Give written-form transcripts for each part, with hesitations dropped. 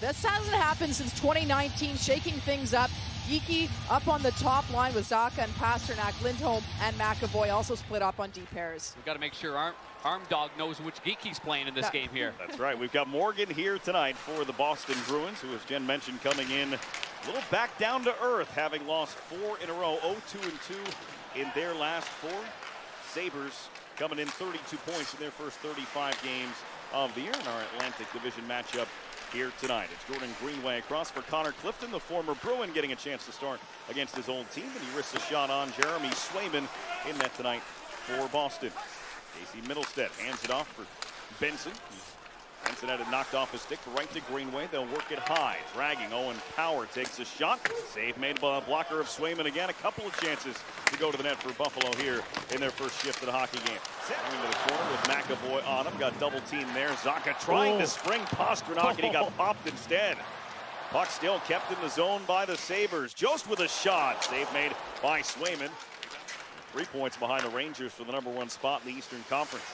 go. This hasn't happened since 2019, shaking things up. Geekie up on the top line with Zaka and Pastrnak, Lindholm and McAvoy also split up on deep pairs. We've got to make sure Arm Dog knows which Geekie's playing in this game here. That's right. We've got Morgan here tonight for the Boston Bruins, who, as Jen mentioned, coming in a little back down to earth, having lost 4 in a row, 0-2-2 in their last 4. Sabres coming in 32 points in their first 35 games of the year in our Atlantic Division matchup here tonight. It's Jordan Greenway across for Connor Clifton, the former Bruin, getting a chance to start against his old team, and he risks a shot on Jeremy Swayman in net tonight for Boston. Casey Mittelstadt hands it off for Benson. Benson had it knocked off his stick right to Greenway. They'll work it high, dragging. Owen Power takes a shot. Save made by a blocker of Swayman again. A couple of chances to go to the net for Buffalo here in their first shift of the hockey game. Into the corner with McAvoy on him. Got double team there. Zaka trying to spring Pastrnak, and he got popped instead. Puck still kept in the zone by the Sabres. Jost with a shot. Save made by Swayman. 3 points behind the Rangers for the #1 spot in the Eastern Conference.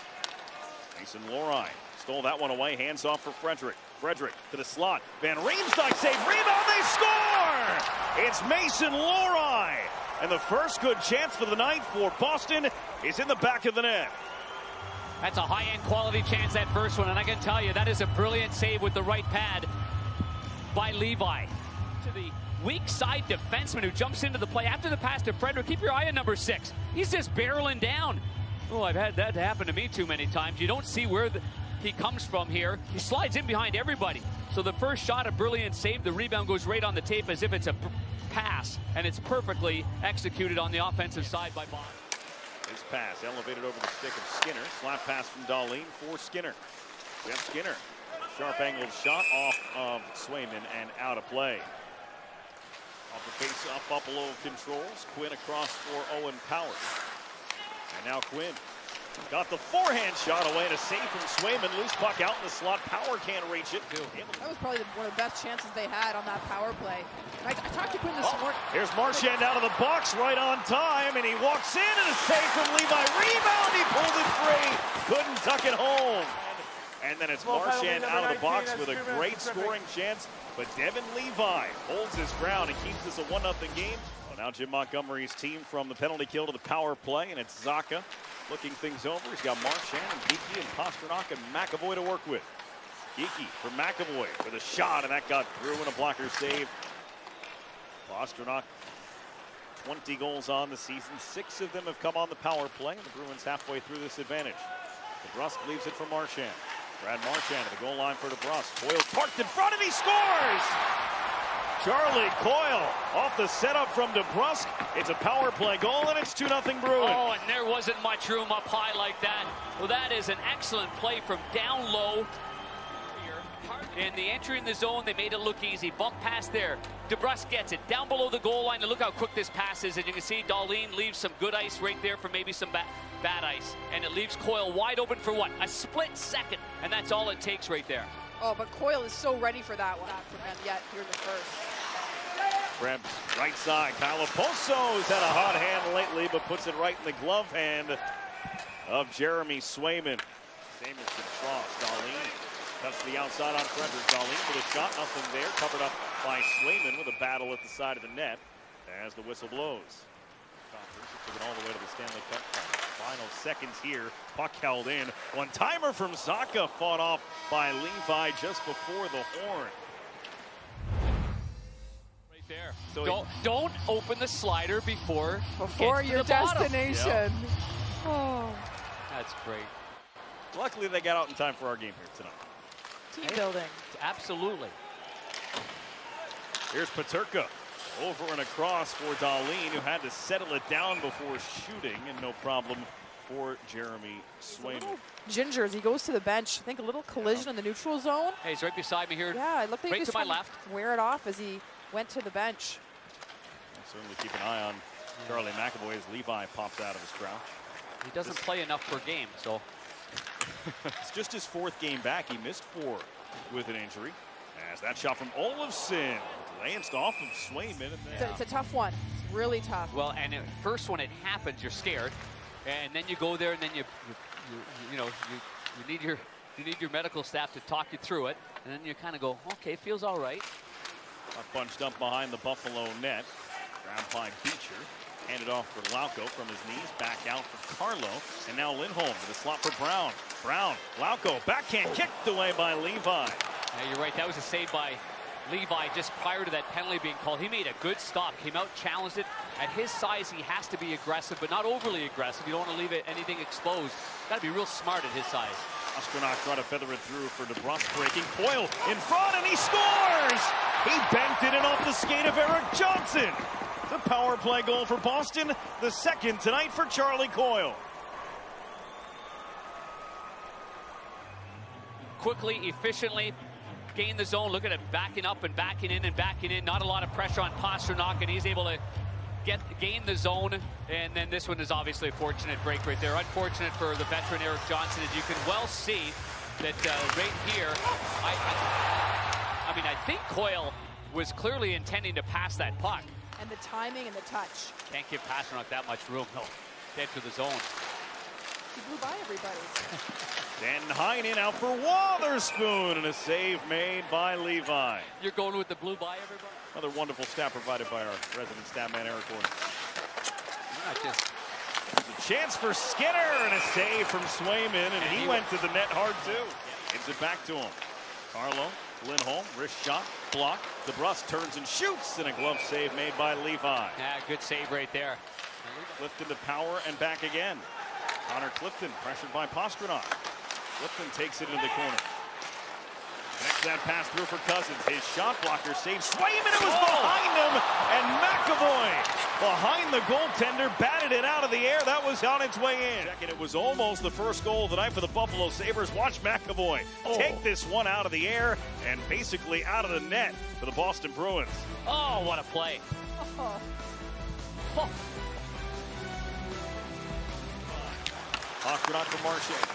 Mason Lohrei stole that one away. Hands off for Frederick. Frederick to the slot. Van Riemsdyk save. Rebound. They score! It's Mason Lohrei. And the first good chance for the night for Boston is in the back of the net. That's a high-end quality chance, that first one. And I can tell you, that is a brilliant save with the right pad by Levi. To the weak side defenseman who jumps into the play after the pass to Frederick. Keep your eye on #6. He's just barreling down. Oh, I've had that happen to me too many times. You don't see where he comes from here. He slides in behind everybody. So the first shot, a brilliant save. The rebound goes right on the tape as if it's a pass, and it's perfectly executed on the offensive side by Bond. His pass elevated over the stick of Skinner. Slap pass from Dahlin for Skinner. Jeff Skinner, sharp angled shot off of Swayman and out of play. Off the face up, Buffalo controls. Quinn across for Owen Power. And now Quinn got the forehand shot away and a save from Swayman. Loose puck out in the slot. Power can't reach it. That was probably one of the best chances they had on that power play. I talked to Quinn this morning. Here's Marchand out of the box right on time, and he walks in, and a save from Levi. Rebound. He pulled it free. Couldn't tuck it home. And then it's Marchand out of the box with a great scoring chance. But Devon Levi holds his ground and keeps this a 1-0 game. Well, now Jim Montgomery's team from the penalty kill to the power play, and it's Zaka looking things over. He's got Marchand and Geekie and Pastrnak and McAvoy to work with. Geekie for McAvoy with a shot, and that got through and a blocker save. Pastrnak, 20 goals on the season. 6 of them have come on the power play, and the Bruins halfway through this advantage. DeBrusk leaves it for Marchand. Brad Marchand at the goal line for DeBrusk. Coyle parked in front, and he scores! Charlie Coyle off the setup from DeBrusk. It's a power play goal, and it's 2-0 Bruins. Oh, and there wasn't much room up high like that. Well, that is an excellent play from down low. And the entry in the zone, they made it look easy. Bump pass there. DeBrusk gets it down below the goal line. And look how quick this pass is. And you can see Dahlin leaves some good ice right there for maybe some bad ice. And it leaves Coyle wide open for what? A split second. And that's all it takes right there. Oh, but Coyle is so ready for that one. Not from him yet here in the first. Krebs, right side. Kyle Oposo's had a hot hand lately, but puts it right in the glove hand of Jeremy Swayman. Samuelson, Frost, Dahlin. That's the outside on Frederick. Dahlin with a shot, nothing there. Covered up by Swayman with a battle at the side of the net as the whistle blows. Took it all the way to the Stanley Cup. Final seconds here. Puck held in. One timer from Zaka, fought off by Levi just before the horn. Right there. So don't open the slider before your destination. Yep. Oh, that's great. Luckily, they got out in time for our game here tonight. Team building. Absolutely. Here's Paterka over and across for Dahlin, who had to settle it down before shooting, and no problem for Jeremy Swayman. Ginger as he goes to the bench. I think a little collision in the neutral zone. Hey, he's right beside me here. Yeah, it looked like he was trying to wear it off as he went to the bench. I'll certainly keep an eye on Charlie McAvoy as Levi pops out of his crouch. He doesn't play enough per game, so. It's just his 4th game back. He missed 4 with an injury. As that shot from Olofsson glanced off of Swayman. It's a tough one. It's really tough. Well, and at first when it happens, you're scared. And then you go there, and then you need your You need your medical staff to talk you through it, and then you kind of go, okay, feels all right. A bunch dump behind the Buffalo net. Grabbed by Beecher. Handed off for Lauco from his knees. Back out for Carlo. And now Lindholm with a slot for Brown. Brown, Lauco, backhand kicked away by Levi. Yeah, you're right. That was a save by Levi just prior to that penalty being called. He made a good stop. Came out, challenged it. At his size, he has to be aggressive, but not overly aggressive. You don't want to leave it anything exposed. Got to be real smart at his size. Pastrnak tried to feather it through for DeBrusk, breaking Coyle in front, and he scores! He banked it in off the skate of Eric Johnson. The power play goal for Boston, the second tonight for Charlie Coyle. Quickly, efficiently, gain the zone. Look at it, backing up and backing in and backing in. Not a lot of pressure on Pastrnak, and he's able to gain the zone. And then this one is obviously a fortunate break right there. Unfortunate for the veteran Eric Johnson, as you can well see that right here. I mean, I think Coyle was clearly intending to pass that puck. And the timing and the touch. Can't give Pastrnak that much room, though. No. Dead to the zone. He blew by everybody. Dan Heinen out for Wotherspoon, and a save made by Levi. You're going with the blew by everybody? Another wonderful stat provided by our resident stat man, Eric Orton. There's a chance for Skinner, and a save from Swayman, and he went to the net hard, too. Yeah. Gives it back to him. Carlo, Lindholm, wrist shot, block. DeBrusk turns and shoots, and a glove save made by Levi. Yeah, good save right there. Clifton to Power and back again. Connor Clifton pressured by Pastrnak. Clifton takes it into the corner. Next, that pass through for Cousins. His shot blocker saved Swayman. It was behind him, and McAvoy behind the goaltender batted it out of the air. That was on its way in. And it was almost the first goal of the night for the Buffalo Sabres. Watch McAvoy take this one out of the air and basically out of the net for the Boston Bruins. Oh, what a play. Oh. Oh. Pastrnak to Marchand.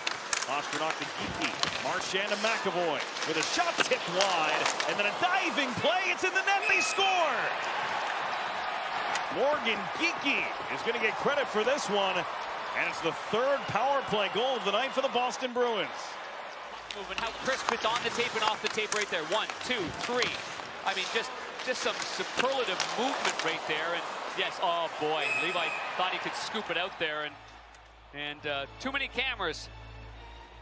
Pastrnak to Geekie. Marchand to McAvoy with a shot tipped wide, and then a diving play. It's in the net. They score. Morgan Geekie is going to get credit for this one, and it's the third power play goal of the night for the Boston Bruins. Moving, how crisp it's on the tape and off the tape right there. One, two, three. I mean, just some superlative movement right there. And yes, oh boy, Levi thought he could scoop it out there, and too many cameras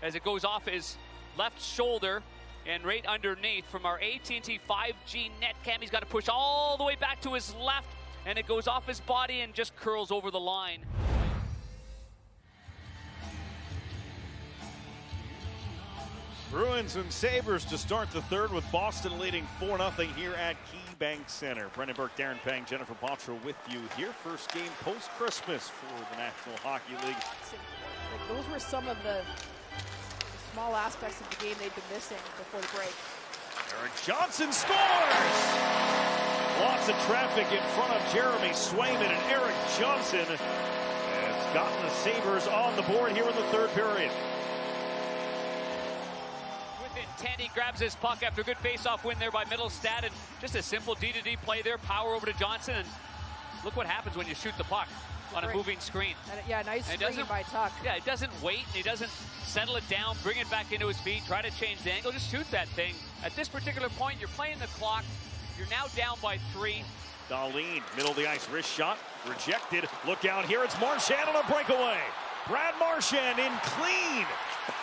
as it goes off his left shoulder and right underneath from our AT&T 5G net cam. He's got to push all the way back to his left, and it goes off his body and just curls over the line. Bruins and Sabres to start the third, with Boston leading 4-0 here at Key Bank Center. Brendan Burke, Darren Pang, Jennifer Potra with you here. First game post-Christmas for the National Hockey League. Those were some of the small aspects of the game they've been missing before the break. Eric Johnson scores! Lots of traffic in front of Jeremy Swayman, and Eric Johnson has gotten the Sabres on the board here in the third period. Tandy grabs his puck after a good face-off win there by Mittelstadt, and just a simple D-to-D play there. Power over to Johnson, and look what happens when you shoot the puck on a moving screen. And, yeah, nice screen by Tuck. Yeah, it doesn't wait, and he doesn't settle it down, bring it back into his feet, try to change the angle, just shoot that thing. At this particular point, you're playing the clock. You're now down by 3. Dahlin, middle of the ice, wrist shot, rejected. Look out here, it's Marchand on a breakaway. Brad Marchand in clean.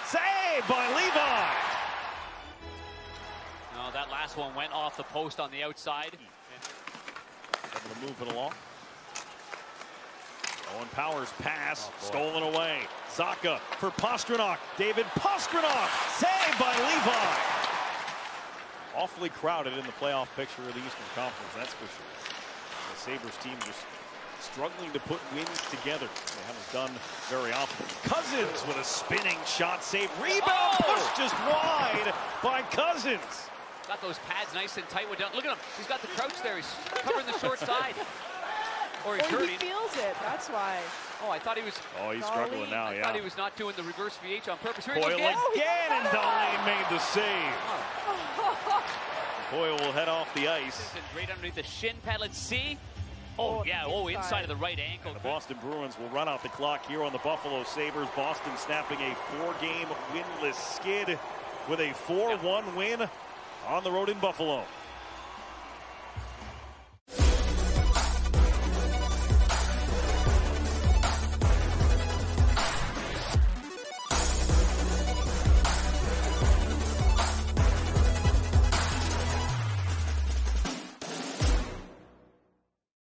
Saved by Levi. No, that last one went off the post on the outside. Able to move it along. Owen Power's pass stolen away. Zaka for Pastrnak. David Pastrnak, saved by Levi. Awfully crowded in the playoff picture of the Eastern Conference, that's for sure. The Sabres team just struggling to put wins together. They haven't done very often. Cousins with a spinning shot save. Rebound pushed just wide by Cousins. Got those pads nice and tight. Look at him. He's got the crouch there. He's covering the short side. Or he's hurting. He feels it. That's why. Oh, I thought he was. Oh, he's struggling now, yeah. I thought he was not doing the reverse VH on purpose. Here Coyle again, and Dahlin made the save. Coyle will head off the ice. And right underneath the shin pad. Let's see. Inside of the right ankle. The Boston Bruins will run out the clock here on the Buffalo Sabres. Boston snapping a four-game winless skid with a 4-1 win on the road in Buffalo.